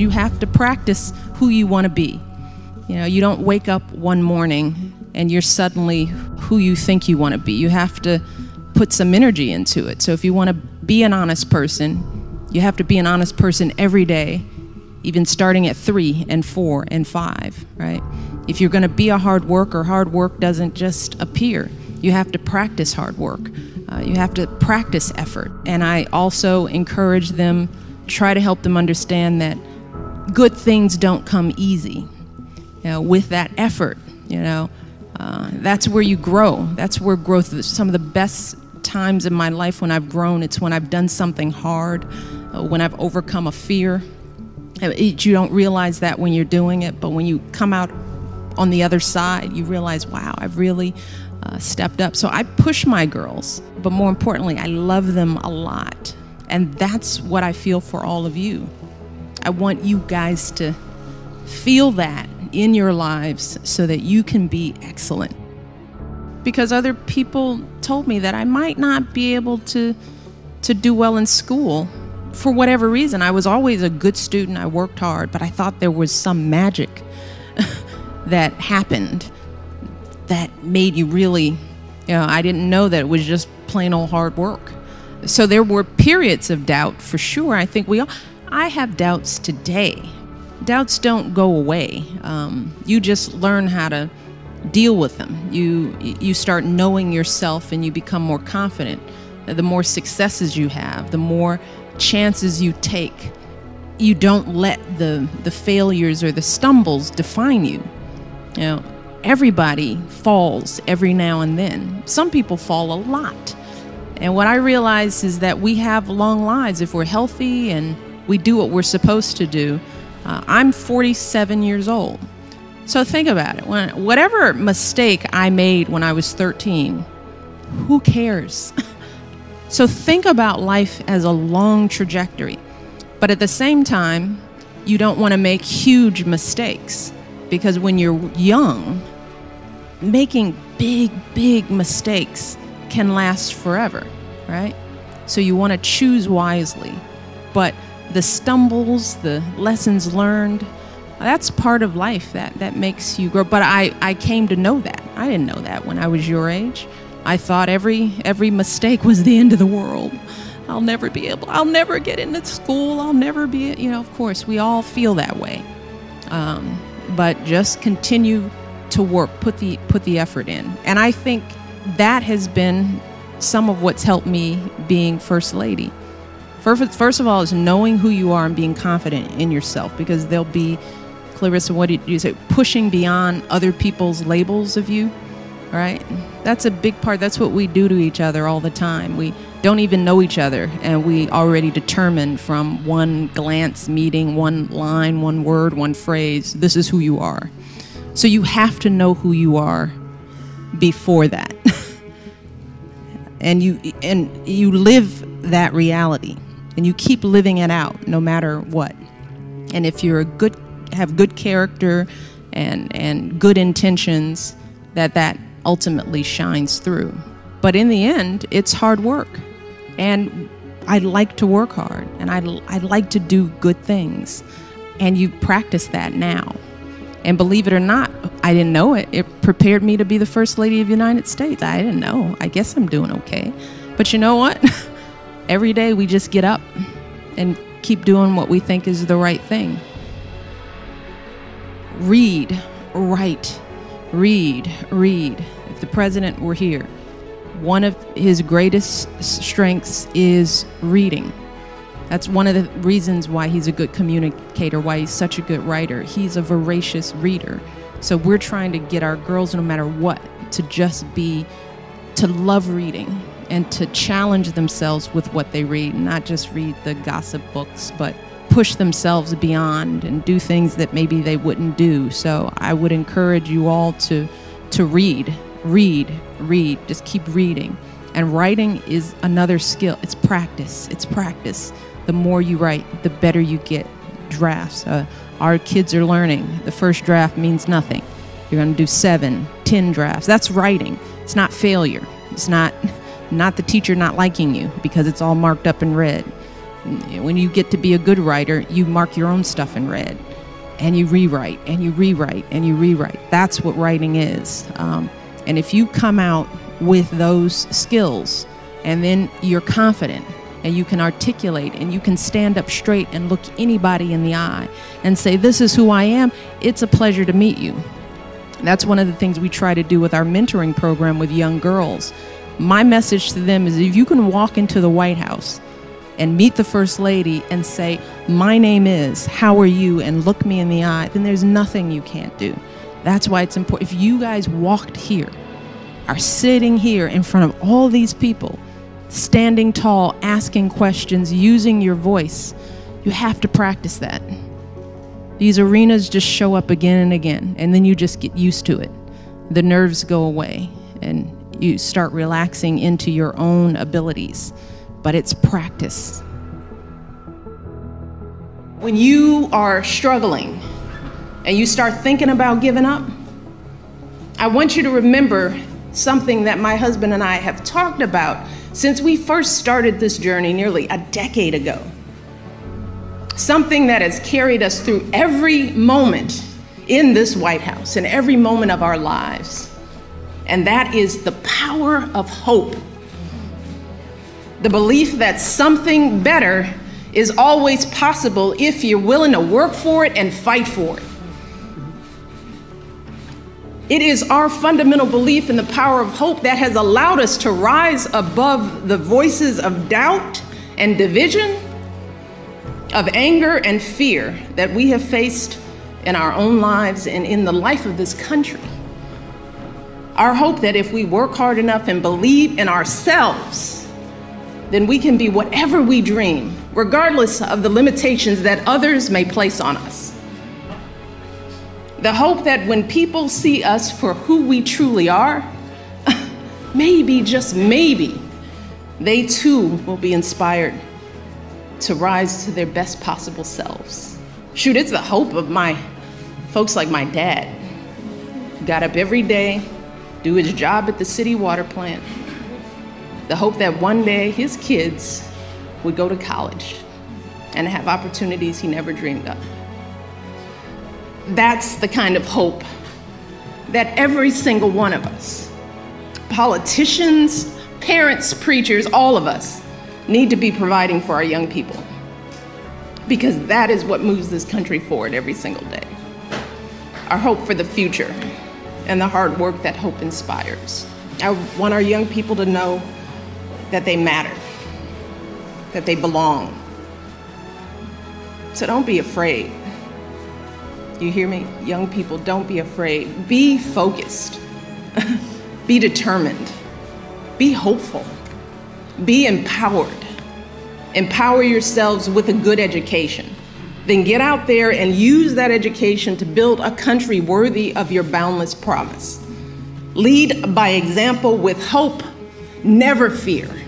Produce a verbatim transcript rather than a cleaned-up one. You have to practice who you want to be. You know, you don't wake up one morning and you're suddenly who you think you want to be. You have to put some energy into it. So if you want to be an honest person, you have to be an honest person every day, even starting at three and four and five, right? If you're going to be a hard worker, hard work doesn't just appear. You have to practice hard work. Uh, you have to practice effort. And I also encourage them, try to help them understand that good things don't come easy. You know, with that effort, you know, uh, that's where you grow. That's where growth, some of the best times in my life when I've grown, it's when I've done something hard, uh, when I've overcome a fear. It, you don't realize that when you're doing it, but when you come out on the other side, you realize, wow, I've really uh, stepped up. So I push my girls, but more importantly, I love them a lot. And that's what I feel for all of you. I want you guys to feel that in your lives so that you can be excellent. Because other people told me that I might not be able to, to do well in school for whatever reason. I was always a good student, I worked hard, but I thought there was some magic that happened that made you really, you know, I didn't know that it was just plain old hard work. So there were periods of doubt for sure. I think we all, I have doubts today. Doubts don't go away. Um, you just learn how to deal with them. You, you start knowing yourself and you become more confident. The more successes you have, the more chances you take, you don't let the, the failures or the stumbles define you. You know, everybody falls every now and then. Some people fall a lot. And what I realize is that we have long lives if we're healthy and we do what we're supposed to do. Uh, I'm forty-seven years old. So think about it. When, whatever mistake I made when I was thirteen, who cares? So think about life as a long trajectory. But at the same time, you don't want to make huge mistakes, because when you're young, making big, big mistakes can last forever, right? So you want to choose wisely. But the stumbles, the lessons learned, that's part of life that, that makes you grow. But I, I came to know that. I didn't know that when I was your age. I thought every, every mistake was the end of the world. I'll never be able, I'll never get into school. I'll never be, you know, of course, we all feel that way. Um, but just continue to work, put the, put the effort in. And I think that has been some of what's helped me being First Lady. First, first of all, is knowing who you are and being confident in yourself, because there'll be, Clarissa, what did you say, pushing beyond other people's labels of you, right? That's a big part. That's what we do to each other all the time. We don't even know each other, and we already determine from one glance, meeting, one line, one word, one phrase, this is who you are. So you have to know who you are before that. And you and you live that reality, and you keep living it out no matter what. And if you're a good, have good character and and good intentions, that that ultimately shines through. But in the end, it's hard work. And I like to work hard, and I I like to do good things. And you practice that now. And believe it or not, I didn't know it. It prepared me to be the First Lady of the United States. I didn't know. I guess I'm doing okay. But you know what? Every day we just get up and keep doing what we think is the right thing. Read, write, read, read. If the president were here, one of his greatest strengths is reading. That's one of the reasons why he's a good communicator, why he's such a good writer. He's a voracious reader. So we're trying to get our girls, no matter what, to just be, to love reading and to challenge themselves with what they read, not just read the gossip books, but push themselves beyond and do things that maybe they wouldn't do. So I would encourage you all to, to read, read, read, just keep reading. And writing is another skill. It's practice, it's practice. The more you write, the better you get. Drafts, uh, our kids are learning. The first draft means nothing. You're gonna do seven, ten drafts. That's writing. It's not failure. It's not, not the teacher not liking you because it's all marked up in red. when you get to be a good writer, you mark your own stuff in red, and you rewrite, and you rewrite, and you rewrite. That's what writing is. Um, and if you come out with those skills, and then you're confident, and you can articulate, and you can stand up straight and look anybody in the eye and say, this is who I am, it's a pleasure to meet you. That's one of the things we try to do with our mentoring program with young girls. My message to them is, if you can walk into the White House and meet the First Lady and say, my name is, how are you, and look me in the eye, then there's nothing you can't do. That's why it's important. If you guys walked here, are sitting here in front of all these people, standing tall, asking questions, using your voice, you have to practice that. These arenas just show up again and again, and then you just get used to it. The nerves go away, and you start relaxing into your own abilities. But it's practice. When you are struggling and you start thinking about giving up, I want you to remember something that my husband and I have talked about since we first started this journey nearly a decade ago. Something that has carried us through every moment in this White House and every moment of our lives. And that is the power of hope. The belief that something better is always possible if you're willing to work for it and fight for it. It is our fundamental belief in the power of hope that has allowed us to rise above the voices of doubt and division, of anger and fear that we have faced in our own lives and in the life of this country. Our hope that if we work hard enough and believe in ourselves, then we can be whatever we dream, regardless of the limitations that others may place on us. The hope that when people see us for who we truly are, maybe, just maybe, they too will be inspired to rise to their best possible selves. Shoot, it's the hope of my folks like my dad. Got up every day, do his job at the city water plant. The hope that one day his kids would go to college and have opportunities he never dreamed of. That's the kind of hope that every single one of us, politicians, parents, preachers, all of us, need to be providing for our young people. Because that is what moves this country forward every single day. Our hope for the future and the hard work that hope inspires. I want our young people to know that they matter, that they belong. So don't be afraid. You hear me? Young people, don't be afraid. Be focused. Be determined. Be hopeful. Be empowered. Empower yourselves with a good education. Then get out there and use that education to build a country worthy of your boundless promise. Lead by example with hope, never fear.